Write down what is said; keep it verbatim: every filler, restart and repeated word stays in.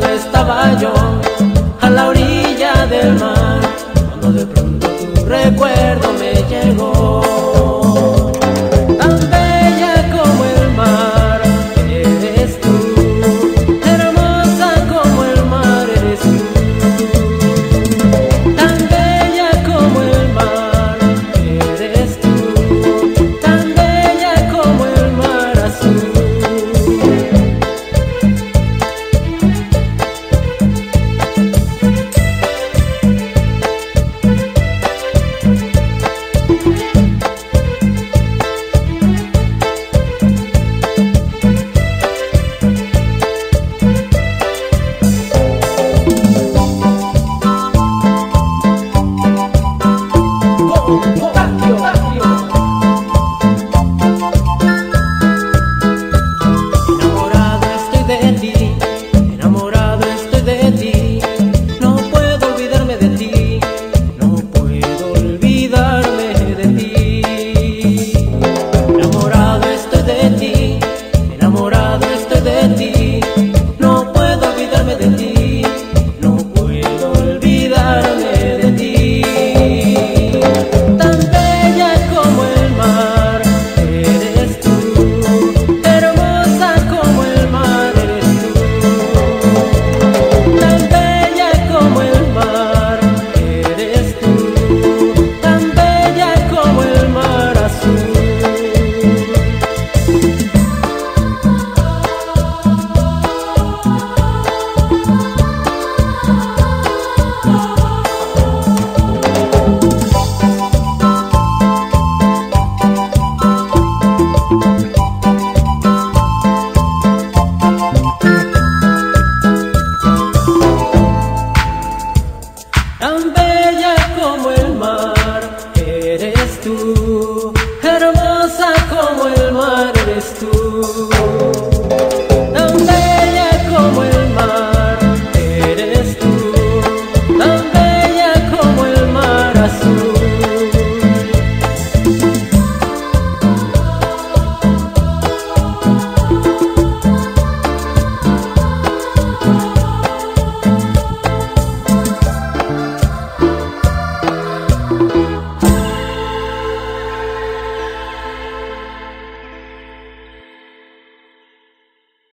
sentado estaba yo a la orilla del mar, cuando de pronto tu recuerdo me llegó.